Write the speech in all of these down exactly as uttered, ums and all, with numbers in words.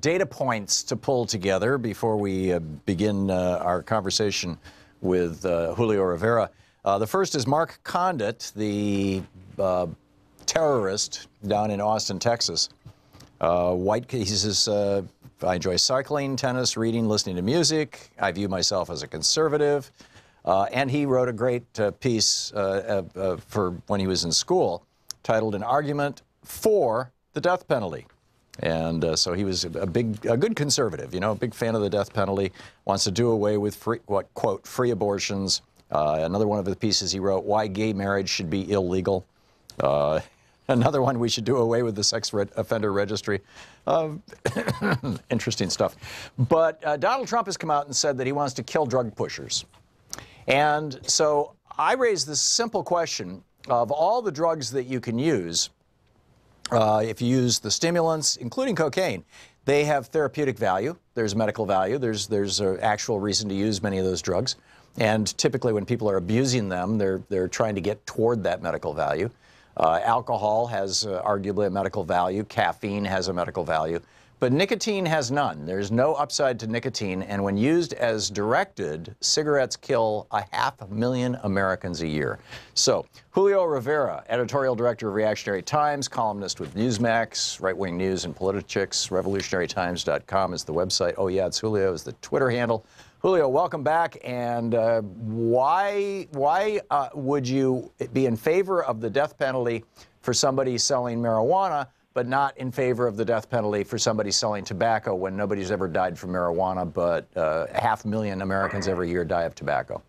data points to pull together before we uh, begin uh, our conversation with uh, Julio Rivera. Uh, the first is Mark Condit, the uh, terrorist down in Austin, Texas. Uh, white, he says, uh, I enjoy cycling, tennis, reading, listening to music. I view myself as a conservative. Uh, and he wrote a great uh, piece uh, uh, uh, for when he was in school titled An Argument for the Death Penalty. And uh, so he was a big, a good conservative, you know, a big fan of the death penalty, wants to do away with, free, what, quote, free abortions. Uh, another one of the pieces he wrote, Why Gay Marriage Should Be Illegal. Uh, another one, we should do away with the sex re- offender registry. Uh, interesting stuff. But uh, Donald Trump has come out and said that he wants to kill drug pushers. And so I raised this simple question of all the drugs that you can use, Uh, if you use the stimulants, including cocaine, they have therapeutic value. There's medical value. There's there's an actual reason to use many of those drugs. And typically when people are abusing them, they're, they're trying to get toward that medical value. Uh, alcohol has uh, arguably a medical value. Caffeine has a medical value. But nicotine has none. There's no upside to nicotine. And when used as directed, cigarettes kill a half a million Americans a year. So Julio Rivera, editorial director of Reactionary Times, columnist with Newsmax, right-wing news and Politichicks, Revolutionary Times dot com is the website. Oh yeah, it's Julio is the Twitter handle. Julio, welcome back. And uh, why, why uh, would you be in favor of the death penalty for somebody selling marijuana, but not in favor of the death penalty for somebody selling tobacco when nobody's ever died from marijuana, but uh, half a million Americans every year die of tobacco?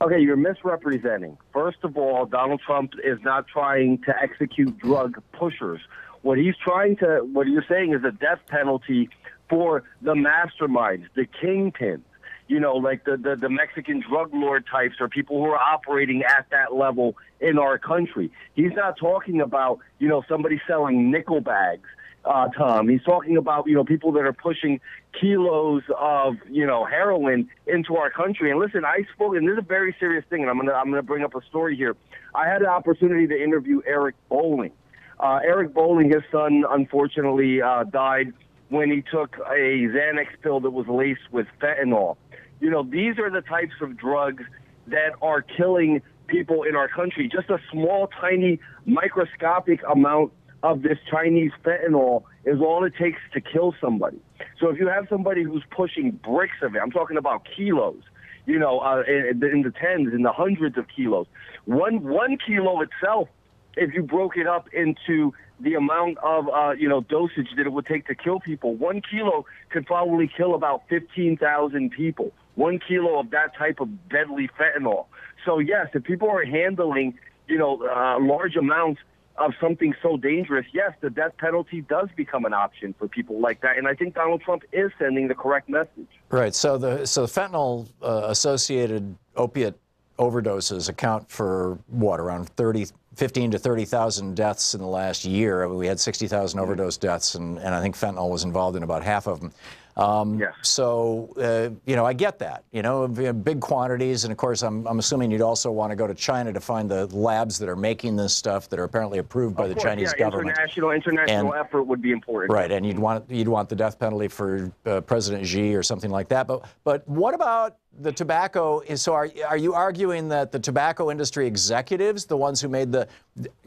Okay, you're misrepresenting. First of all, Donald Trump is not trying to execute drug pushers. What he's trying to, what you're saying is a death penalty for the masterminds, the kingpins, you know, like the, the, the Mexican drug lord types or people who are operating at that level in our country. He's not talking about, you know, somebody selling nickel bags, uh, Tom. He's talking about, you know, people that are pushing kilos of, you know, heroin into our country. And listen, I spoke, and this is a very serious thing, and I'm gonna I'm gonna bring up a story here. I had an opportunity to interview Eric Bolling. Uh, Eric Bolling, his son, unfortunately uh, died when he took a Xanax pill that was laced with fentanyl. You know, these are the types of drugs that are killing people in our country. Just a small, tiny, microscopic amount of this Chinese fentanyl is all it takes to kill somebody. So if you have somebody who's pushing bricks of it, I'm talking about kilos, you know, uh, in, in the tens, in the hundreds of kilos. One one kilo itself, if you broke it up into the amount of, uh, you know, dosage that it would take to kill people, one kilo could probably kill about fifteen thousand people. One kilo of that type of deadly fentanyl. So, yes, if people are handling, you know, uh, large amounts of something so dangerous, yes, the death penalty does become an option for people like that. And I think Donald Trump is sending the correct message. Right. So the so fentanyl-associated uh, opiate overdoses account for, what, around thirty, fifteen to thirty thousand deaths in the last year. I mean, we had sixty thousand overdose deaths, and, and I think fentanyl was involved in about half of them. Um, yes. So, uh, you know, I get that, you know, big quantities. And, of course, I'm, I'm assuming you'd also want to go to China to find the labs that are making this stuff that are apparently approved by of the course, Chinese yeah, government. International, international and, effort would be important. Right. And you'd want you'd want the death penalty for uh, President Xi or something like that. But but what about the tobacco? So are, are you arguing that the tobacco industry executives, the ones who made the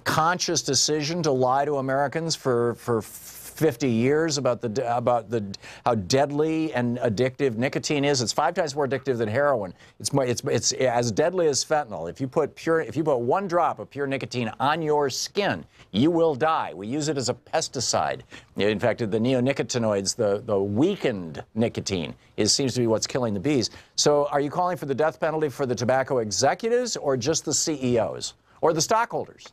conscious decision to lie to Americans for for fifty years about the about the how deadly and addictive nicotine is? It's five times more addictive than heroin. It's more, it's it's as deadly as fentanyl. If you put pure if you put one drop of pure nicotine on your skin, you will die. We use it as a pesticide. In fact, the neonicotinoids, the the weakened nicotine, it seems to be what's killing the bees. So, are you calling for the death penalty for the tobacco executives, or just the C E Os, or the stockholders?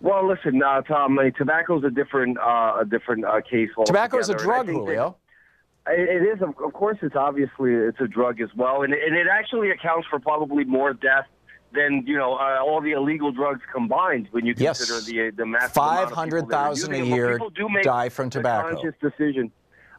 Well, listen, uh, Tom, uh, tobacco is a different, uh, a different uh, case altogether. Tobacco is a drug, Julio. It, it is, of course. It's obviously it's a drug as well, and, and it actually accounts for probably more death than you know uh, all the illegal drugs combined. When you consider yes. the the massive five hundred thousand a year die from tobacco. Conscious decision.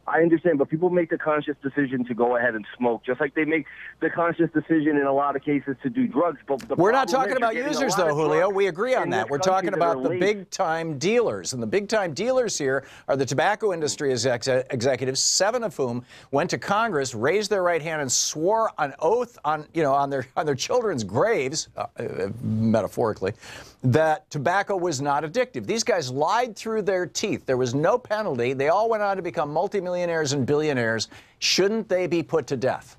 I understand, but people make the conscious decision to go ahead and smoke, just like they make the conscious decision in a lot of cases to do drugs. But the we're not talking about users, though, Julio. We agree on that. We're talking about the big-time dealers. And the big-time dealers here are the tobacco industry exec executives, seven of whom went to Congress, raised their right hand, and swore an oath on, you know, on their, on their children's graves, uh, uh, metaphorically, that tobacco was not addictive. These guys lied through their teeth. There was no penalty. They all went on to become multimillionaires. Millionaires and billionaires, shouldn't they be put to death?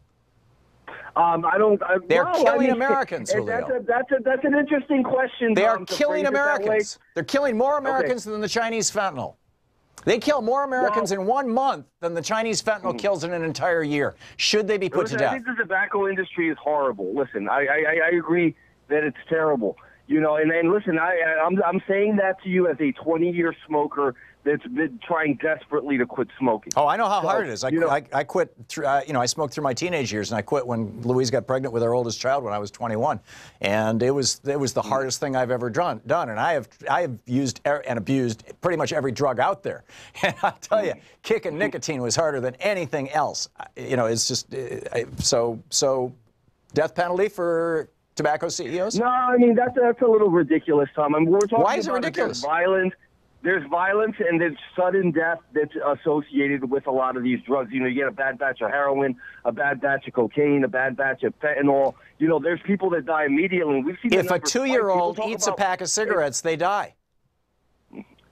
Um, I don't. I, They're no, killing I mean, Americans. Julio. That's a, that's a, that's an interesting question. They um, are killing Americans. They're killing more Americans okay. than the Chinese fentanyl. They kill more Americans wow. in one month than the Chinese fentanyl mm-hmm. kills in an entire year. Should they be put Listen, to death? I think the tobacco industry is horrible. Listen, I I, I agree that it's terrible. You know, and, and listen, I, I'm, I'm saying that to you as a twenty-year smoker that's been trying desperately to quit smoking. Oh, I know how so, hard it is. I, you know, I, I quit, through, uh, you know, I smoked through my teenage years, and I quit when Louise got pregnant with our oldest child when I was twenty-one. And it was, it was the hardest thing I've ever done. done. And I have, I have used and abused pretty much every drug out there. And I'll tell you, kicking nicotine was harder than anything else. You know, it's just, I, so, so death penalty for tobacco C E Os? No, I mean, that's, that's a little ridiculous, Tom. I mean, we're talking Why is it about ridiculous? There's violence, there's violence and there's sudden death that's associated with a lot of these drugs. You know, you get a bad batch of heroin, a bad batch of cocaine, a bad batch of fentanyl. You know, there's people that die immediately. We've seen If a two-year-old eats about, a pack of cigarettes, it, they die.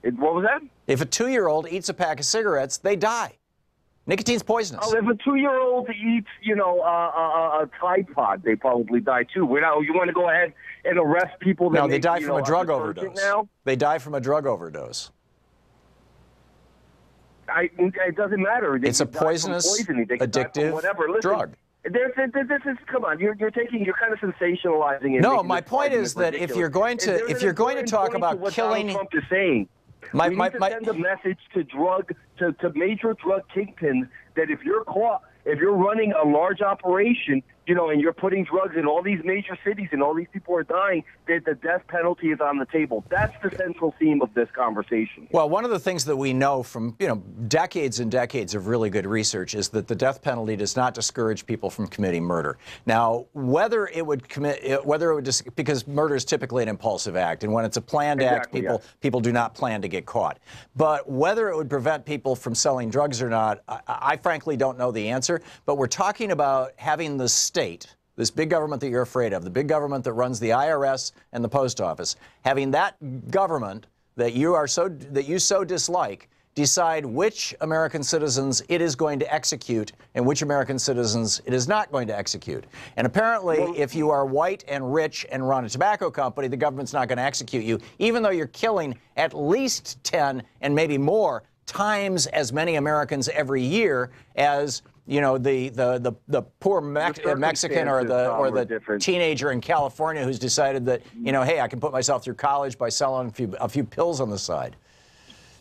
It, what was that? If a two-year-old eats a pack of cigarettes, they die. Nicotine's poisonous. Oh, if a two-year-old eats, you know, uh, a, a Tide Pod, they probably die too. We're not, you want to go ahead and arrest people? That no, they make, die from know, a drug overdose. Now? They die from a drug overdose. I, it doesn't matter. They it's a poisonous, addictive whatever. Listen, drug. This, this, this is come on. You're, you're taking. You're kind of sensationalizing it. No, my point is that ridiculous. if you're going to, if you're going to talk about to killing, Donald Trump is saying. My, we my, need to my, send a message to drug to, to major drug kingpins that if you're caught, if you're running a large operation, you know, and you're putting drugs in all these major cities and all these people are dying, that the death penalty is on the table. That's the central theme of this conversation. Well, one of the things that we know from, you know, decades and decades of really good research is that the death penalty does not discourage people from committing murder. Now, whether it would commit, whether it would, dis because murder is typically an impulsive act, and when it's a planned exactly, act, people, yes. people do not plan to get caught. But whether it would prevent people from selling drugs or not, I, I frankly don't know the answer, but we're talking about having the state, this big government that you're afraid of, the big government that runs the I R S and the post office, having that government that you are so that you so dislike decide which American citizens it is going to execute and which American citizens it is not going to execute. And apparently, well, if you are white and rich and run a tobacco company, the government's not going to execute you, even though you're killing at least ten and maybe more times as many Americans every year as you know, the, the, the, the poor Mex the Mexican or the, or the different. teenager in California who's decided that, you know, hey, I can put myself through college by selling a few, a few pills on the side.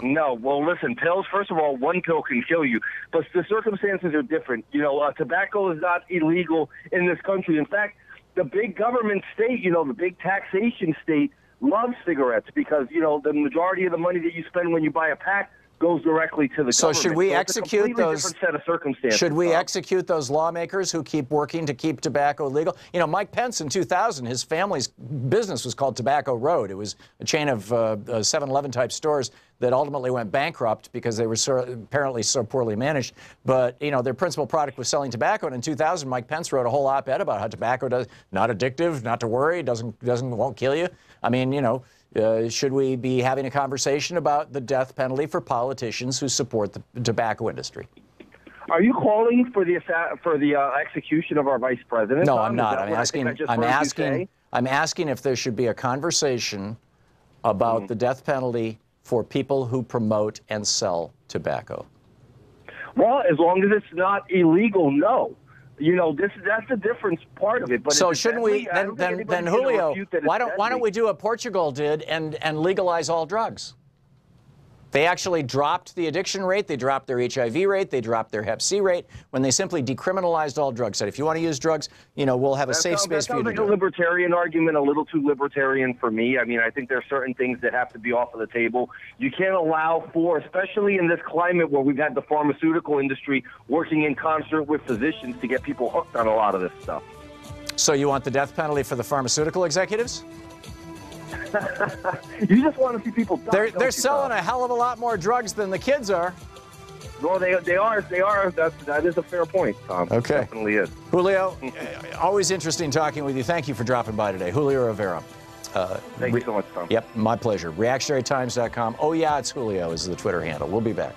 No, well, listen, pills, first of all, one pill can kill you, but the circumstances are different. You know, uh, tobacco is not illegal in this country. In fact, the big government state, you know, the big taxation state loves cigarettes because, you know, the majority of the money that you spend when you buy a pack goes directly to the so government. Should we so execute those set of circumstances, should we uh, execute those lawmakers who keep working to keep tobacco legal? You know, Mike Pence in two thousand, his family's business was called Tobacco Road. It was a chain of uh, seven eleven type stores that ultimately went bankrupt because they were so, apparently so poorly managed. But, you know, their principal product was selling tobacco. And in two thousand, Mike Pence wrote a whole op-ed about how tobacco does not addictive, not to worry, doesn't, doesn't, won't kill you. I mean, you know, Uh, should we be having a conversation about the death penalty for politicians who support the tobacco industry? Are you calling for the for the uh, execution of our vice president? No, Tom? I'm not. I'm asking. I I I'm asking. I'm asking if there should be a conversation about mm-hmm. the death penalty for people who promote and sell tobacco. Well, as long as it's not illegal, no. You know, this that's the difference part of it. But so shouldn't we then then, then Julio, why don't why don't we do what Portugal did and and legalize all drugs? They actually dropped the addiction rate. They dropped their H I V rate. They dropped their hep C rate when they simply decriminalized all drugs. Said, if you want to use drugs, you know, we'll have a that safe sounds, space for you to do. That sounds like a libertarian argument, a little too libertarian for me. I mean, I think there are certain things that have to be off of the table. You can't allow for, especially in this climate where we've had the pharmaceutical industry working in concert with physicians to get people hooked on a lot of this stuff. So you want the death penalty for the pharmaceutical executives? You just want to see people die. They're, they're selling a hell of a lot more drugs than the kids are. Well, they, they are. They are. That's, that is a fair point, Tom. Okay. It definitely is. Julio, always interesting talking with you. Thank you for dropping by today. Julio Rivera. Uh, Thank you so much, Tom. Yep, my pleasure. Reactionary Times dot com. Oh, yeah, it's Julio is the Twitter handle. We'll be back.